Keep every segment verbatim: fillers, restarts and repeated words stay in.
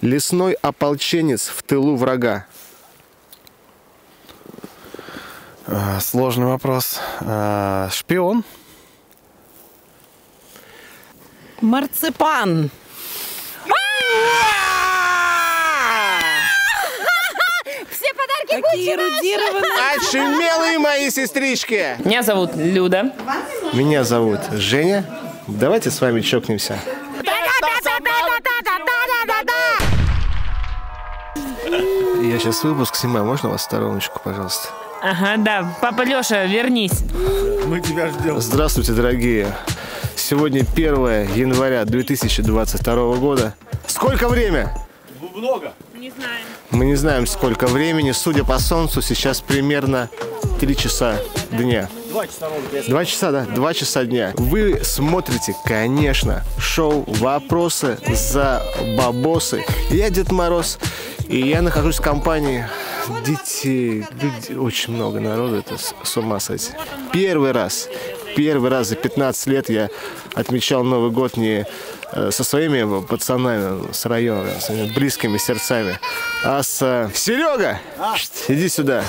Лесной ополченец в тылу врага. Сложный вопрос. Шпион. Марципан. Все подарки Gucci наши. Очумелые мои сестрички. Меня зовут Люда. Меня зовут Женя. Давайте с вами чокнемся. Я сейчас выпуск снимаю. Можно вас стороночку, пожалуйста? Ага, да. Папа Леша, вернись. Мы тебя ждем. Здравствуйте, дорогие. Сегодня первое января две тысячи двадцать второго года. Сколько время? Много. Не знаем. Мы не знаем, сколько времени. Судя по солнцу, сейчас примерно три часа дня. два часа, да, два часа дня. Вы смотрите, конечно, шоу «Вопросы за бабосы». Я Дед Мороз, и я нахожусь в компании детей. Людей, очень много народу, это с ума сойти. Первый раз, первый раз за пятнадцать лет я отмечал Новый год не со своими пацанами с района, с близкими сердцами, а с... Серега, а? Иди сюда.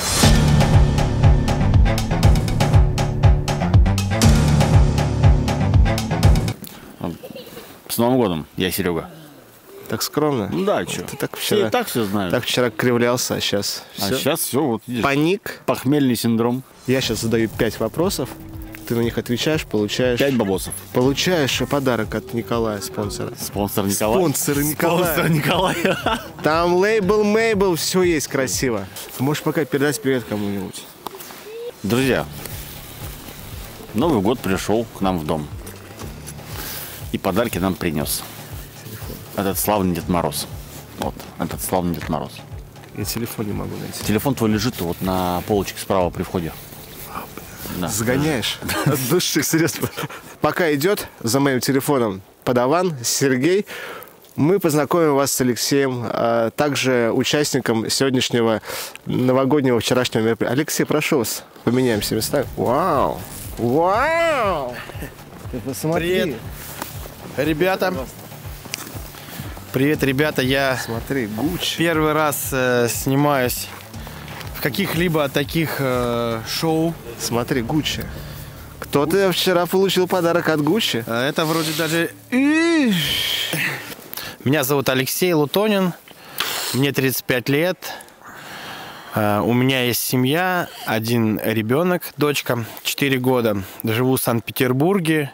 С Новым годом, я Серега. Так скромно? Ну да, что? Ты так вчера, все так все знаю. Так вчера кривлялся, а сейчас все. А сейчас все, вот видишь. Паник. Похмельный синдром. Я сейчас задаю пять вопросов, ты на них отвечаешь, получаешь... пять бабосов. Получаешь подарок от Николая, спонсора. Спонсор Николая? Спонсор Николая. Спонсор Николая. Там лейбл, мейбл, все есть красиво. Ты можешь пока передать привет кому-нибудь. Друзья, Новый год пришел к нам в дом. И подарки нам принес этот славный Дед Мороз. Вот, этот славный Дед Мороз. Я телефон не могу найти. Телефон твой лежит вот на полочке справа при входе. А, да. Загоняешь? От души, средства. Пока идет за моим телефоном подаван Сергей, мы познакомим вас с Алексеем, а также участником сегодняшнего новогоднего вчерашнего мероприятия. Алексей, прошу вас, поменяемся местами. Вау! Вау! Ты посмотри. Привет. Ребята, привет, ребята, я Смотри, Gucci. Первый раз э, снимаюсь в каких-либо таких э, шоу. Смотри, Gucci. Кто-то вчера получил подарок от Gucci. Это вроде даже... Меня зовут Алексей Лутонин, мне тридцать пять лет, э, у меня есть семья, один ребенок, дочка, четыре года, живу в Санкт-Петербурге.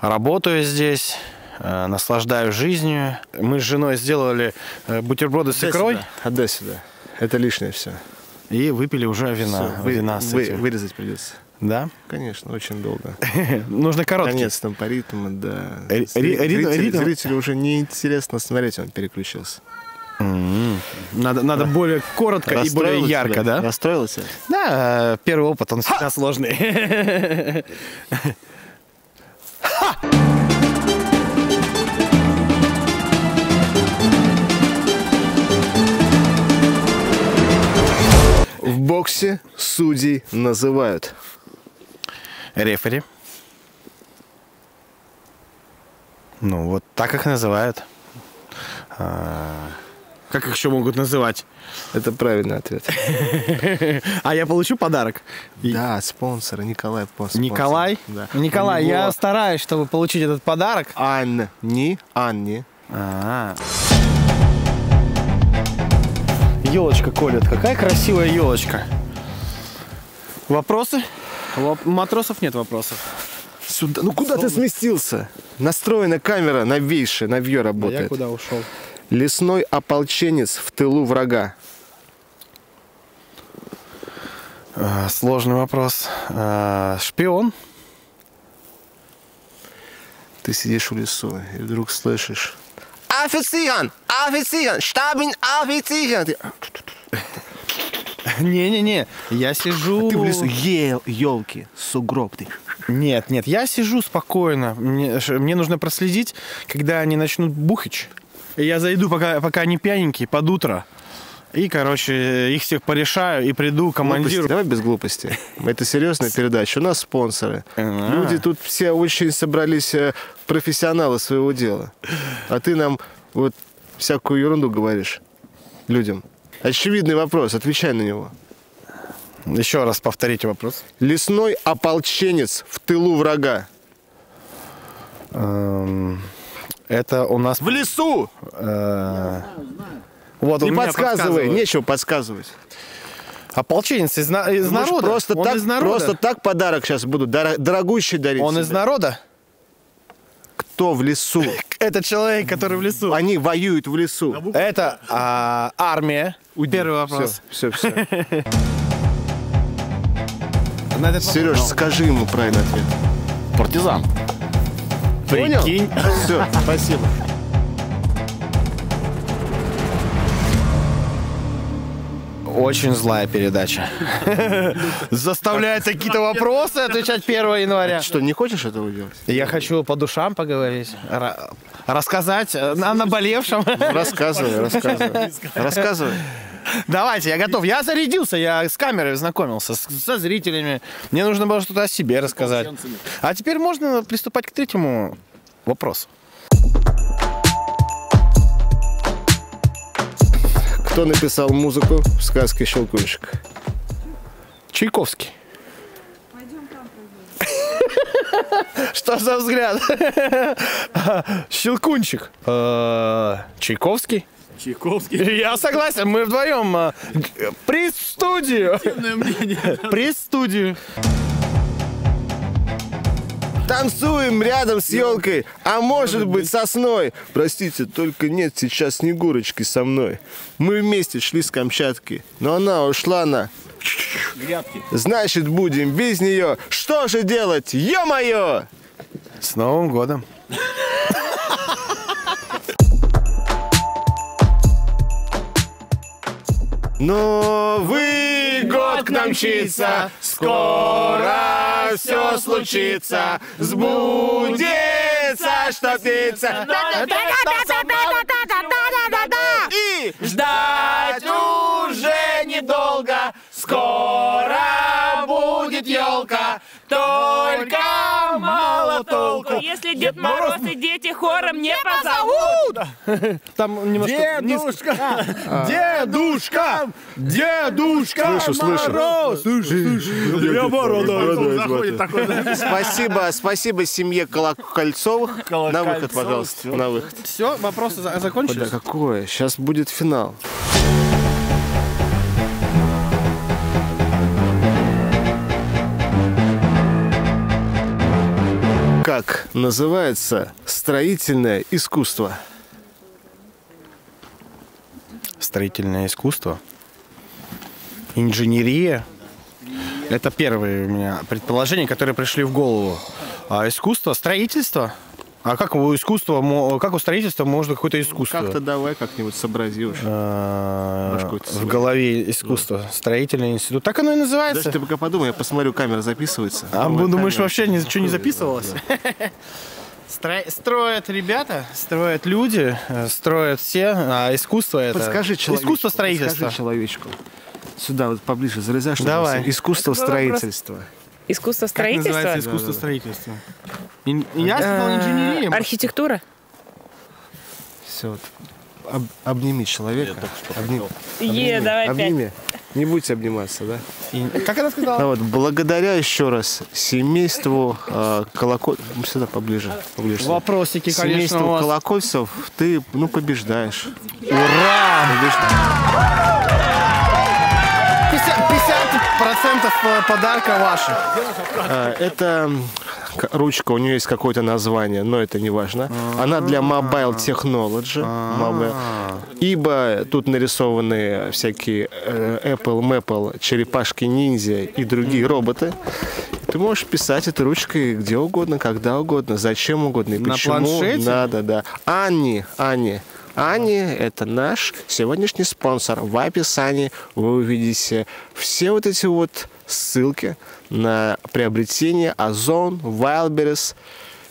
Работаю здесь, э, наслаждаюсь жизнью. Мы с женой сделали бутерброды с икрой. Сюда. Отдай сюда. Это лишнее все. И выпили уже вина. Все, вы, вина с вы, вырезать придется. Да? Конечно, очень долго. Нужно короткий. Конец там по ритму, да. Зрителю уже неинтересно смотреть, он переключился. Надо, надо более коротко и более ярко, да? Расстроилась? Да, первый опыт, он всегда сложный. Ха! В боксе судей называют рефери. Ну вот так их называют. А... Как их еще могут называть? Это правильный ответ. А я получу подарок? Да, спонсор Николай. Николай? Николай, я стараюсь, чтобы получить этот подарок. Анни, Анни. Елочка колет. Какая красивая елочка. Вопросы? У матросов нет вопросов. Сюда. Ну куда ты сместился? Настроена камера новейшая, на вью работает. Я куда ушел? Лесной ополченец в тылу врага. Сложный вопрос. Шпион. Ты сидишь в лесу и вдруг слышишь: офицер! Офицер! Штабен офицер! Не-не-не, я сижу... А ты в лесу ел, елки, сугроб ты. Нет, нет, я сижу спокойно. Мне, мне нужно проследить, когда они начнут бухать. Я зайду, пока, пока они пьяненькие, под утро. И, короче, их всех порешаю и приду к командиру. Глупости. Давай без глупости. Это серьезная передача. У нас спонсоры. А-а-а. Люди тут все очень собрались профессионалы своего дела. А ты нам вот всякую ерунду говоришь людям? Очевидный вопрос, отвечай на него. Еще раз повторите вопрос. Лесной ополченец в тылу врага. Это у нас... В лесу! Вот, не подсказывай, нечего подсказывать. Ополченец из, на... из народа. Просто, он так, из народа. Просто так подарок сейчас буду дор... дорогущий дарить. Он себе. Из народа? Кто в лесу? Это человек, который в лесу. Они воюют в лесу. Это а, армия. Первый вопрос. Все, все, все. Сереж, скажи ему правильный ответ. Партизан. Понял? Все, спасибо. Очень злая передача. Заставляет какие-то вопросы отвечать первого января. Что, не хочешь этого делать? Я хочу по душам поговорить. Рассказать о наболевшем. Рассказывай, рассказывай. Рассказывай. Давайте, я готов. Я зарядился, я с камерой знакомился, со зрителями. Мне нужно было что-то о себе рассказать. А теперь можно приступать к третьему вопросу. Кто написал музыку в сказке «Щелкунчик»? Чайковский. Пойдем там, пойдем. Что за взгляд? Щелкунчик. Чайковский. Чайковский. Я согласен, мы вдвоем. Приз в студию. Приз в студию. Танцуем рядом с елкой, а может быть сосной. Простите, только нет сейчас Снегурочки со мной. Мы вместе шли с Камчатки, но она ушла на... грядки. Значит, будем без нее. Что же делать, ё-моё? С Новым годом. Новый год к нам мчится, скоро все случится, сбудется, что снится. И ждать уже недолго, скоро будет елка, только мало толку. Если Дед Мороз и дети хором не позовут. Там немножко... Дедушка! А. Дедушка! Дедушка! Слышу, Мороз! Слышу, слышу. Спасибо, спасибо семье Колокольцовых. На выход, пожалуйста. На выход. Все, вопросы закончились? Да какое? Сейчас будет финал. Как называется строительное искусство? Строительное искусство? Инженерия? Это первые у меня предположения, которые пришли в голову. А искусство? Строительство? А как у искусства, как у строительства можно какое-то искусство? Как-то давай как-нибудь сообрази уже. В голове искусство. Строительный институт. Так оно и называется. Дальше ты пока подумай, я посмотрю, камера записывается. А думаешь, вообще ничего не записывалось? Строят ребята, строят люди, строят все. А искусство это... Подскажи человечку. Искусство строительства. Подскажи человечку. Сюда вот поближе залезай, чтобы... Давай. Искусство строительства. Искусство строительства? Как называется искусство строительства? Я сказал инженерия. Архитектура? Все, вот. Обними человека. Е, давай опять. Обними. Не будете обниматься, да? Как она сказала? Благодаря еще раз семейству Колокольцев. Сюда поближе. Вопросики, конечно. Семейству Колокольцев ты, ну, побеждаешь. Ура! пятьдесят процентов подарка ваших. А, это ручка, у нее есть какое-то название, но это не важно. Она для Mobile Technology. Mobile. Ибо тут нарисованы всякие Apple, Maple, черепашки-ниндзя и другие роботы. Ты можешь писать этой ручкой где угодно, когда угодно, зачем угодно и почему. На планшете? Да, да, да. Ани, Ани. Ани – это наш сегодняшний спонсор. В описании вы увидите все вот эти вот ссылки на приобретение Ozon, Wildberries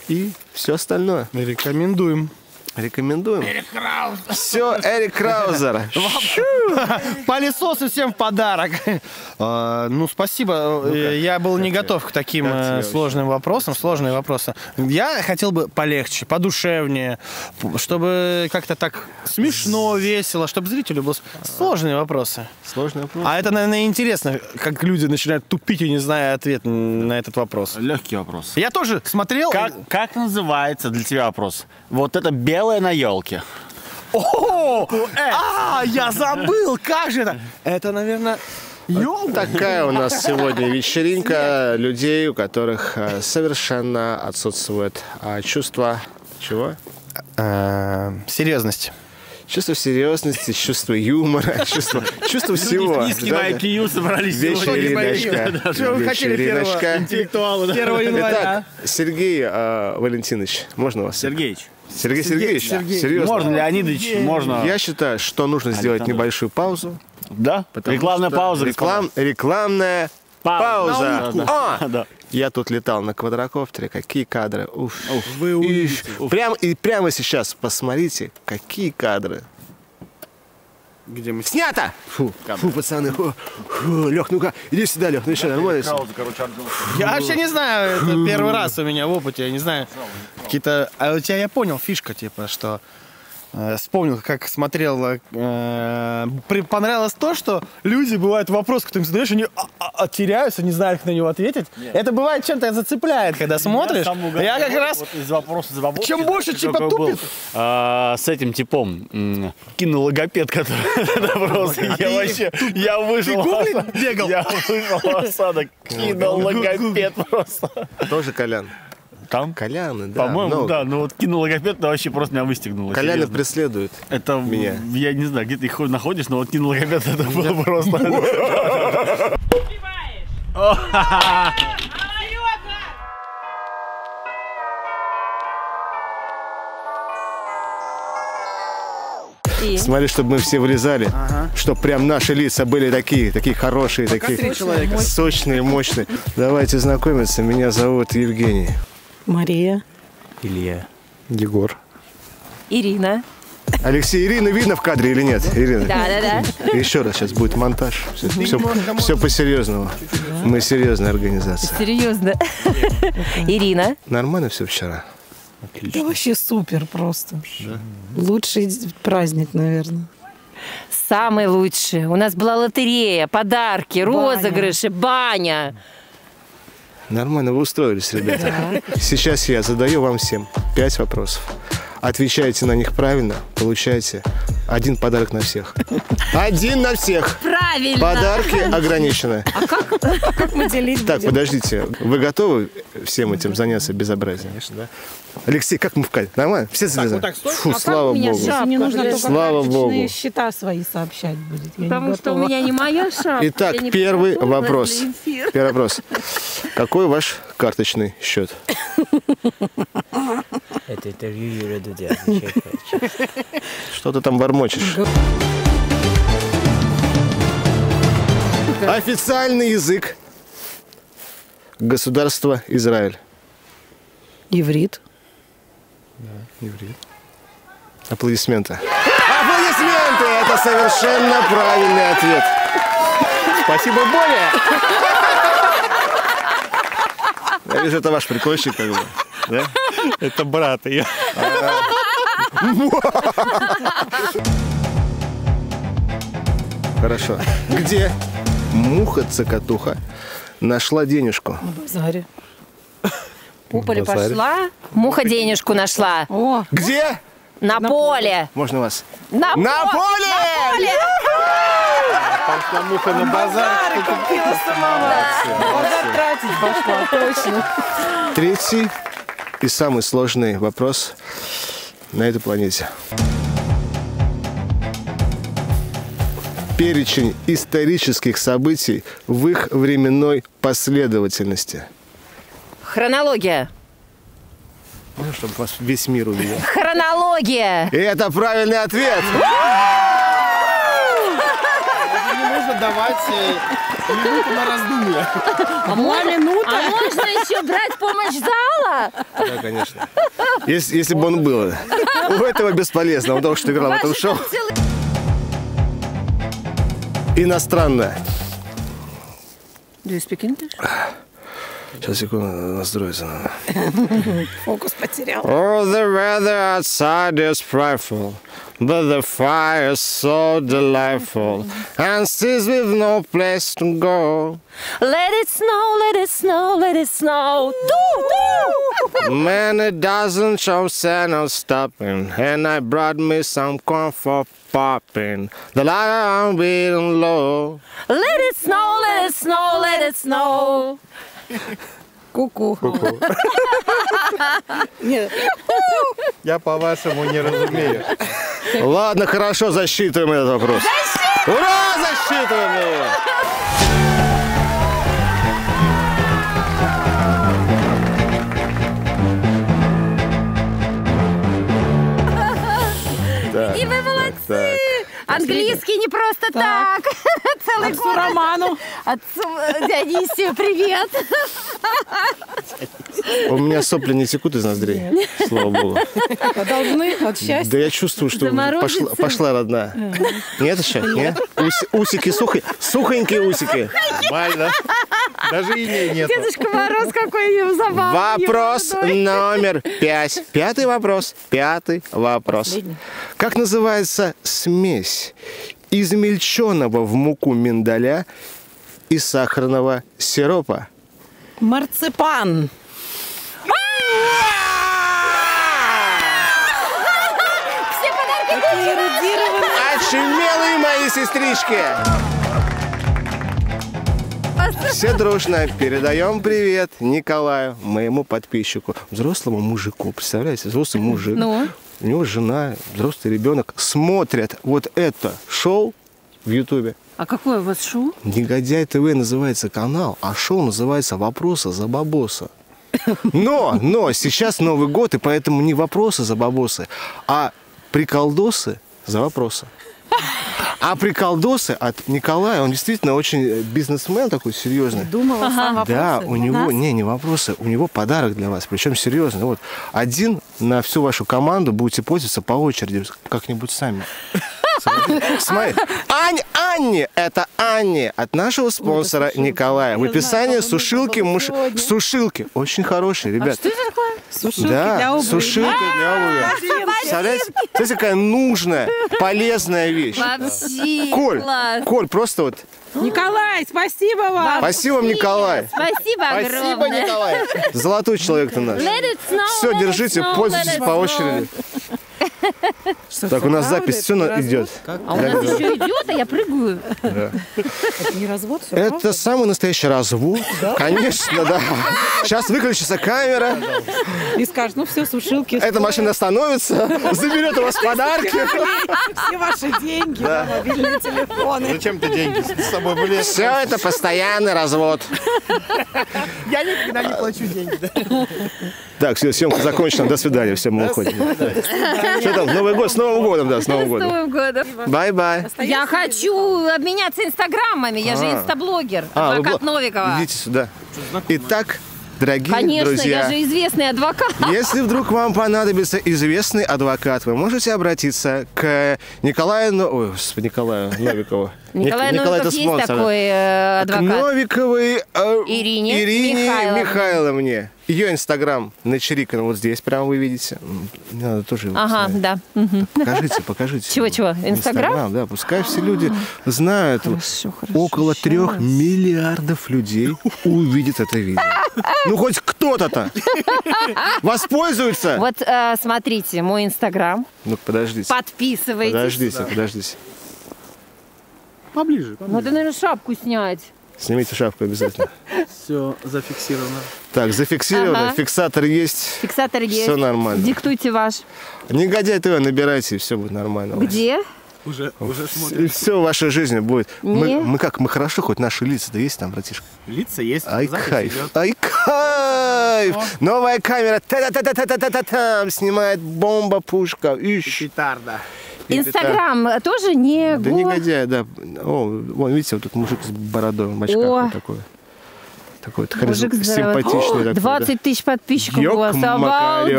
и все остальное. Рекомендуем. Рекомендуем. Эрик Краузер. Все, Эрик Краузер. Пылесосы всем в подарок. Ну, спасибо. Я был не готов к таким сложным вопросам. Сложные вопросы. Я хотел бы полегче, подушевнее, чтобы как-то так смешно, весело, чтобы зрителю было сложные вопросы. Сложные вопросы. А это, наверное, интересно, как люди начинают тупить, не зная ответ на этот вопрос. Легкий вопрос. Я тоже смотрел. Как называется для тебя вопрос? Вот это без белая на елке. О, а, я забыл, как же это? Это, наверное, елка. Такая у нас сегодня вечеринка людей, у которых совершенно отсутствует чувство чего? Серьезность. Чувство серьезности, чувство юмора, чувство, чувство всего. Низкий на ай кью собрались. Вечериночка. Что вы хотели первого интеллектуала? Итак, Сергей Валентинович, можно вас? Сергеевич. Сергей Сергеевич, Сергей. Серьезно. Можно, Леонидович, можно. Я считаю, что нужно сделать Александр. Небольшую паузу. Да? Рекламная пауза. Реклам... Рекламная пауза. пауза. Да, да. Да. Я тут летал на квадрокоптере. Какие кадры. Уф. Уф. Вы увидите. Уф. Прям, и прямо сейчас посмотрите, какие кадры. Где мы... Снято! Фу, фу, пацаны. Фу, фу. Лех, ну-ка, иди сюда, Лех. Ну еще, нормально? Я вообще не знаю. Это первый раз у меня в опыте. Я не знаю. Какие-то... А у тебя я понял фишка, типа, что... Э, вспомнил, как смотрел. Э, понравилось то, что люди, бывают вопросы, которые им задаешь, они теряются, не знают, как на него ответить. Нет. Это бывает чем-то зацепляет, когда меня смотришь. Я как раз... Вот из вопроса за бабосы, чем больше, типа, тупит. А, с этим типом кинологопед, который просто... Я вообще... Я вышел... Я вышел в осадок. Кинологопед просто. Тоже Колян. Там? Коляны, да. По-моему, но... да, но вот кинологопед вообще просто меня выстегнуло. Коляны преследуют это меня. Я не знаю, где ты их находишь, но вот кинологопед это было просто... И? Смотри, чтобы мы все вылезали, ага. Чтобы прям наши лица были такие, такие хорошие, а такие мощные. Сочные, мощные. Давайте знакомиться. Меня зовут Евгений. Мария. Илья. Егор. Ирина. Алексей, Ирину видно в кадре или нет? Ирина. Да, да, да. Еще раз, сейчас будет монтаж. Все, все, все по-серьезному. Мы серьезная организация. Серьезно. Ирина. Нормально все вчера? Отлично. Да вообще супер просто. Да. Лучший праздник, наверное. Самый лучший. У нас была лотерея, подарки, баня. Розыгрыши, баня. Нормально вы устроились, ребята. Да. Сейчас я задаю вам всем пять вопросов. Отвечаете на них правильно, получаете один подарок на всех. Один на всех. Правильно. Подарки ограничены. А как, а как мы делить так, будем? Подождите. Вы готовы всем этим заняться безобразием? Конечно, да. Алексей, как мы в кадре? Нормально? Все залезаем? Так, вот так, фу, а слава богу. Шапка, мне нужно только слава богу. Счета свои сообщать будет. Я потому что у меня не моя шапка. Итак, первый вопрос. Первый вопрос. Какой ваш карточный счет? Это интервью Юрия Дудя. Что ты там бормочешь? Официальный язык государства Израиль. Иврит. Да, иврит. Аплодисменты. Аплодисменты! Это совершенно правильный ответ. Спасибо, Боря. Я вижу, это ваш прикольщик, как бы. Да? Это брат ее. Хорошо. Где муха-цокотуха нашла денежку? На базаре. Пуполе пошла, муха денежку нашла. О. Где? На, на поле. поле. Можно вас? На, на по... поле! На поле! Пошла муха на базар. Купила самому. Базар тратить пошла, точно. Третий и самый сложный вопрос на этой планете. Перечень исторических событий в их временной последовательности. Хронология. Ну, чтобы вас весь мир увидел. Хронология. И это правильный ответ. Не нужно давать минуту на раздумье. А минута? А можно еще брать помощь зала? Да, конечно. Если, если бы он был. У этого бесполезно, потому что играл в этом шоу. Иностранная. Do you speak English? Сейчас, секунду, настроиться надо. Фокус потерял. Oh, the weather outside is frightful, but the fire is so delightful, and since we've no place to go. Let it snow, let it snow, let it snow. Man, it doesn't show sign of stopping, and I brought me some corn for popping. The light I'm beating low. Let it snow, let it snow, let it snow. Ку-ку. Я по-вашему не разумею. Ладно, хорошо, засчитываем этот вопрос. Ура, засчитываем его! И вы молодцы! Английский не просто так. Целый год. Отцу Роману. Отцу Дионисию, привет. У меня сопли не текут из ноздрей. Слава богу. Должны от счастья. Да я чувствую, что пошла родная. Нет еще? Нет? Усики сухие. Сухонькие усики. Нормально. Даже и нет. Дедушка Мороз какой забавный. Вопрос номер пять. Пятый вопрос. Пятый вопрос. Как называется смесь измельченного в муку миндаля и сахарного сиропа? Марципан. Все подарки эрудированные. Очумелые мои сестрички. Все дружно передаем привет Николаю, моему подписчику, взрослому мужику. Представляете, взрослый мужик. Ну? У него жена, взрослый ребенок смотрят вот это шоу в Ютубе. А какое у вас шоу? Негодяй ТВ называется канал, а шоу называется «Вопросы за бабосы». Но, но сейчас Новый год, и поэтому не «Вопросы за бабосы», а «Приколдосы за вопросы». А приколдосы от Николая, он действительно очень бизнесмен такой серьезный. Думала, ага, сам вопросы. Да, у него, нас? не, не вопросы, у него подарок для вас, причем серьезный. Вот, один на всю вашу команду будете пользоваться по очереди, как-нибудь сами. Смотри. Ань, Анне, это Анне от нашего спонсора Николая. В описании сушилки, муж... сушилки, очень хорошие, ребят. А что это такое? Сушилки для обуви. Сушилки для обуви. Представляете, какая нужная, полезная вещь. Коль, Коль, просто вот. Николай, спасибо вам. Спасибо вам, Николай. Спасибо огромное. Спасибо, Николай. Золотой человек ты наш. Все, держите, пользуйтесь по очереди. Что, так, у нас запись все идет. Как? А у нас развод еще идет, а я прыгаю. Да. Это не развод, все Это правда? Самый настоящий развод. Да? Конечно, да. Сейчас выключится камера. И скажет, ну все, сушилки. Эта стоят. машина остановится, заберет у вас подарки. Все ваши деньги, да. мобильные телефоны. Зачем ты деньги с собой были? Все это постоянный развод. Я никогда не плачу деньги. Так, все, съемка закончена. До свидания, все, мы уходим. Что там, Новый год, с Новым годом, да, с Новым годом. С Новым годом. Бай-бай. Я хочу обменяться инстаграмами, я же инстаблогер. Адвокат Новикова. Идите сюда. Итак, дорогие Конечно, друзья. Конечно, я же известный адвокат. Если вдруг вам понадобится известный адвокат, вы можете обратиться к Николаю, ой, Николаю Новикову. Николай, Николай Новиков есть такой э, адвокат. К Новиковой э, Ирине, Ирине Михайловне. Михайловне. Ее инстаграм начерикан вот здесь, прямо вы видите. Надо тоже его Ага, посмотреть. да. Угу. Покажите, покажите. Чего-чего? Инстаграм? Да, пускай все люди знают. Хорошо, хорошо, Около трех миллиардов людей увидят это видео. Ну, хоть кто-то-то воспользуется. Вот, смотрите, мой инстаграм. Ну-ка, подождите. Подписывайтесь. Подождите, подождите. Поближе, поближе. Надо, наверное, шапку снять. Снимите шапку обязательно. Все зафиксировано. Так, зафиксировано. Ага. Фиксатор есть. Фиксатор есть. Все нормально. Диктуйте ваш. Негодяй ТВ набирайте, и все будет нормально. Где? Уже, уже смотрим. И все в вашей жизни будет. Мы, мы как, мы хорошо, хоть наши лица-то есть там, братишка? Лица есть. Ай, кайф. Идет. Ай, кайф. О. Новая камера. Та-та-та-та-та-та-та-та. Снимает бомба-пушка. Петарда. Инстаграм тоже не... Да негодяй, да. О, вон, видите, вот тут мужик с бородой, в очках такой. Такой вот мужик симпатичный. двадцать тысяч подписчиков у вас. Обалдеть!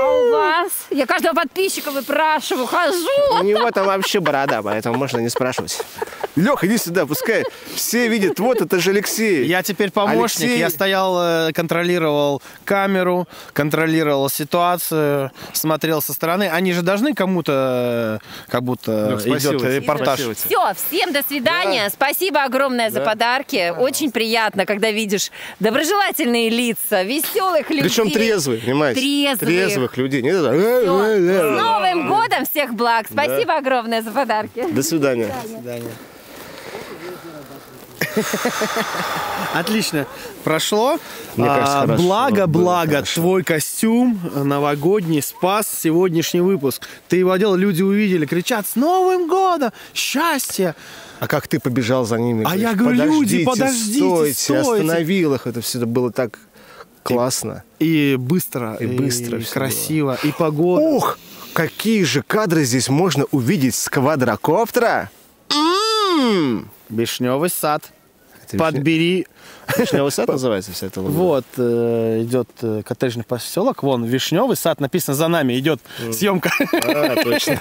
А у вас? Я каждого подписчика выпрашиваю, хожу. У него там вообще борода, поэтому можно не спрашивать. Лех, иди сюда, пускай все видят. Вот, это же Алексей. Я теперь помощник. Алексей... Я стоял, контролировал камеру, контролировал ситуацию, смотрел со стороны. Они же должны кому-то, как будто, Лех, идет репортаж. Все, всем до свидания. Да. Спасибо огромное да. за подарки. Да. Очень приятно, когда видишь доброжелательные лица, веселых людей. Причем трезвых, понимаете? Трезвых. Трезвых людей. Нет, да. С Новым годом, всех благ. Спасибо да. огромное за подарки. До свидания. До свидания. Отлично прошло. Мне кажется, а, хорошо, благо, благо, хорошо. Твой костюм новогодний спас сегодняшний выпуск. Ты его одел, люди увидели, кричат: с Новым годом! Счастья! А как ты побежал за ними? А говоришь, я говорю, подождите, люди, подождите, стойте, стойте. Остановил их, это все было так классно. И, и быстро, и, и быстро, и красиво, было. И погода. Ух, какие же кадры здесь можно увидеть с квадрокоптера! Ммм! Вишневый сад. Это подбери. Вишневый сад называется вся эта луна. Вот, э, идет коттеджный поселок. Вон, Вишневый сад, написано за нами. Идет съемка. А, точно.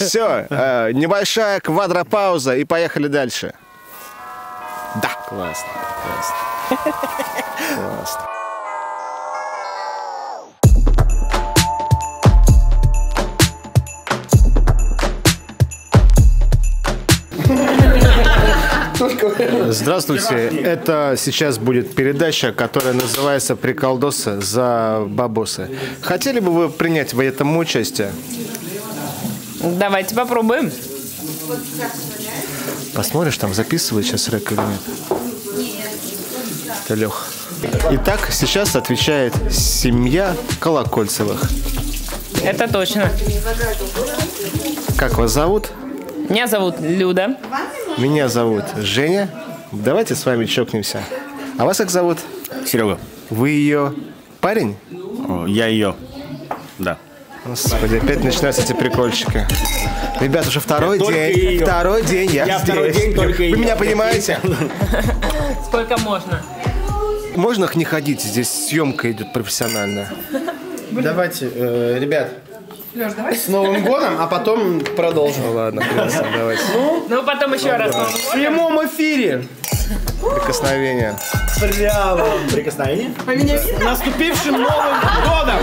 Все, э, небольшая квадропауза и поехали дальше. Да. Классно, классно. Классно. Здравствуйте, это сейчас будет передача, которая называется «Приколдосы за бабосы». Хотели бы вы принять в этом участие? Давайте попробуем. Посмотришь, там записывает сейчас рэк или нет? Это Лех. Итак, сейчас отвечает семья Колокольцевых. Это точно. Как вас зовут? Меня зовут Люда. Меня зовут Женя. Давайте с вами чокнемся. А вас как зовут? Серега. Вы ее парень? О, я ее. Да. Господи, опять начинаются эти прикольчики. Ребят, уже второй я день. Второй день я, я здесь. Второй день только Вы ее. Меня понимаете? Сколько можно? Можно их не ходить, здесь съемка идет профессиональная. Давайте, э, ребят. Лёш, давай. С Новым годом, а потом продолжим. Ну, ладно, классно, давайте. Ну, ну потом еще ну, раз. Да. В прямом эфире. Прикосновение. Прямо. Прикосновение? А меня видно? Наступившим Новым годом!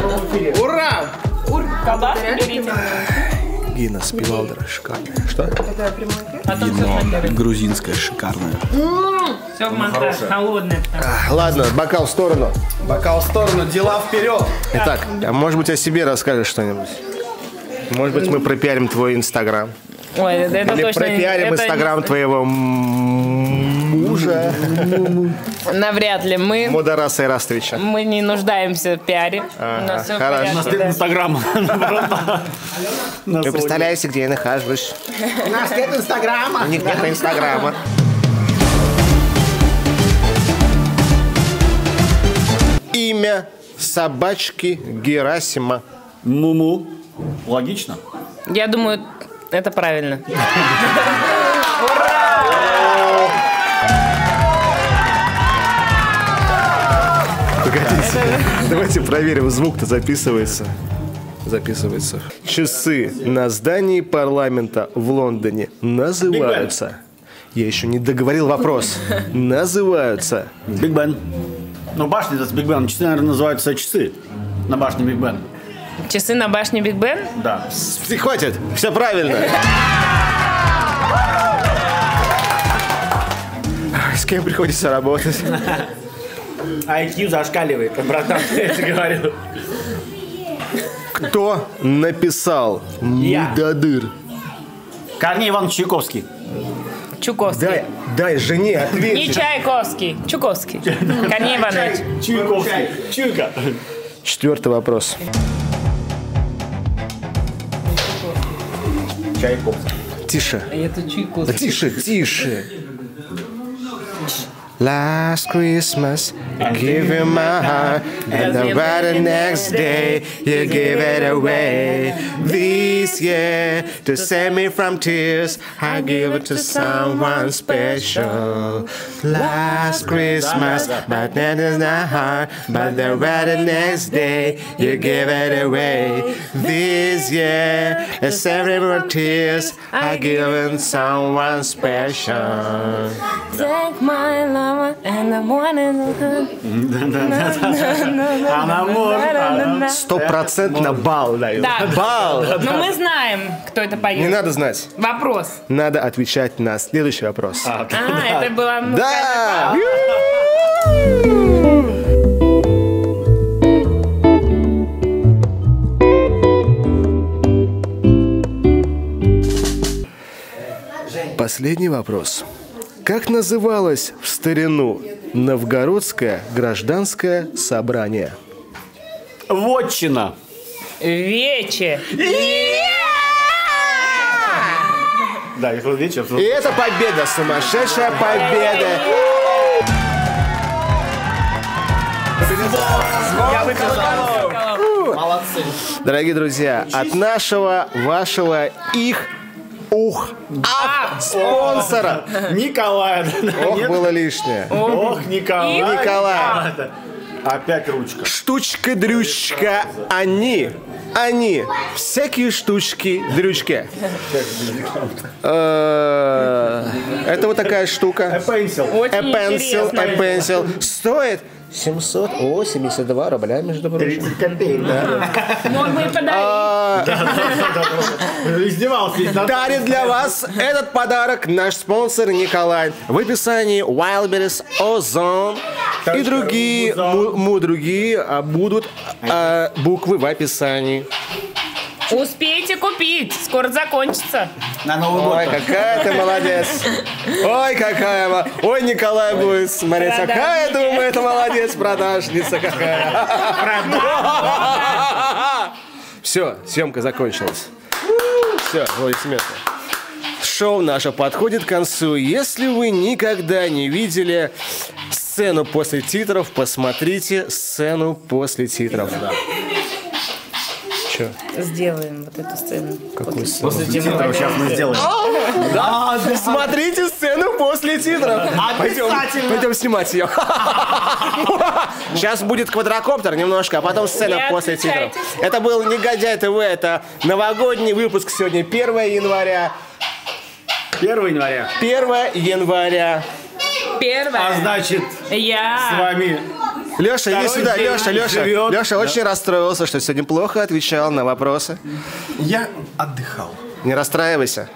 Ура! Ура! Гина спевал, да, шикарная. Что? Гина грузинская, шикарная. Все в монтаж, холодное. Ладно, бокал в сторону. Бокал в сторону, дела вперед. Итак, может быть, о себе расскажешь что-нибудь? Может быть, мы пропиарим твой инстаграм. Ой, это Или точно пропиарим инстаграм не... твоего мужа. Навряд ли мы. Мудараса Ирастовича. Мы не нуждаемся в пиаре. Ага, у хорошо. У нас нет инстаграма. Вы представляете, где я нахожусь? У нас нет инстаграма. У них нет инстаграма. Имя собачки Герасима. Муму. Логично? Я думаю, это правильно. Ура! Погодите, давайте проверим, звук-то записывается. Записывается. Часы на здании парламента в Лондоне называются... Я еще не договорил вопрос. Называются... Биг Бен. Ну, башня это с Биг Беном. Часы, наверное, называются часы на башне Биг Бен. Часы на башне Биг Бен? Да. Хватит, все правильно. С кем приходится работать? ай кью зашкаливает, братан, я тебе говорю. Кто написал «Мудадыр»? Корней Иванович Чайковский. Чуковский. Дай, дай жене ответь. Не Чайковский, Чуковский. Корней Иванович. Чуковский. Чуйка. Четвертый вопрос. Чайковский. Тише. Это Чайковский. Тише, тише. Last Christmas, I give you my heart, and then by the next day, you give it away. This year, to save me from tears, I give it to someone special. Last Christmas, but then it's not hard, but then by the next day, you give it away. This year, to save me from tears, I give it to someone special. Take my love. Стопроцентно балл дает. Да. Балл. Но мы знаем, кто это поет. Не надо знать. Вопрос. Надо отвечать на следующий вопрос. А, а это была музыкальная балла. Последний вопрос. Как называлось в старину Новгородское гражданское собрание? Вотчина. Вече. Да, я сказал вече. И это победа, сумасшедшая победа. Я выиграл. Молодцы. Дорогие друзья, от нашего, вашего, их... Ух! А, спонсора! Николая! Ох, было лишнее! Ох, Николай! Николай! Опять ручка! Штучка-дрючка, они! Они! Всякие штучки-дрючки! Это вот такая штука. Эпенсил. Стоит семьсот восемьдесят два рубля, между прочим. тридцать копеек, да. Мог бы и подарить. Издевался. Дарит для вас этот подарок наш спонсор Николай. В описании Wildberries, Ozon и другие, му, другие будут а, буквы в описании. Успейте купить, скоро закончится. На Новый год. Ой, какая ты молодец. Ой, какая. Ой, Николай будет смотреть, какая, думаю, это молодец, продажница какая. Все, съемка закончилась. Все, аплодисменты. Шоу наше подходит к концу. Если вы никогда не видели сцену после титров, посмотрите сцену после титров. Сделаем вот эту сцену. Какую сцену? После титров сейчас мы сделаем. Да, смотрите сцену после титров. Пойдем снимать ее. Сейчас будет квадрокоптер немножко, а потом сцена после титров. Это был Негодяй ТВ, это новогодний выпуск. Сегодня первое января. первое января. первое января. А значит, я с вами... Леша, иди сюда, Леша, Леша. Леша очень расстроился, что сегодня плохо отвечал на вопросы. Я отдыхал. Не расстраивайся.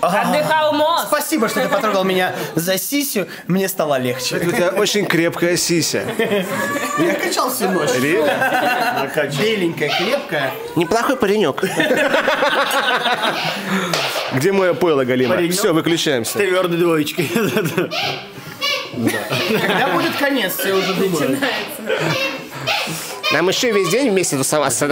Отдыхал мозг. Спасибо, что ты потрогал меня за сисю, мне стало легче. У тебя очень крепкая сися. Я качал всю ночь. Беленькая, крепкая. Неплохой паренек. Где мое пойло, Галина? Все, выключаемся. Твердые двоечки. Когда будет конец, все уже думают. Нам еще весь день вместе тусоваться.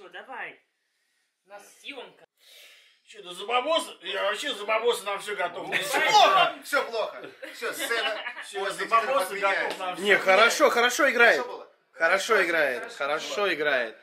Давай. У нас съемка. Че, да за бабосы? Я вообще за бабосы нам все готов. Все плохо! Все плохо. Все, сцена. Все, за бабосы готов нам все. Не, хорошо, хорошо играет. Хорошо играет. Хорошо играет.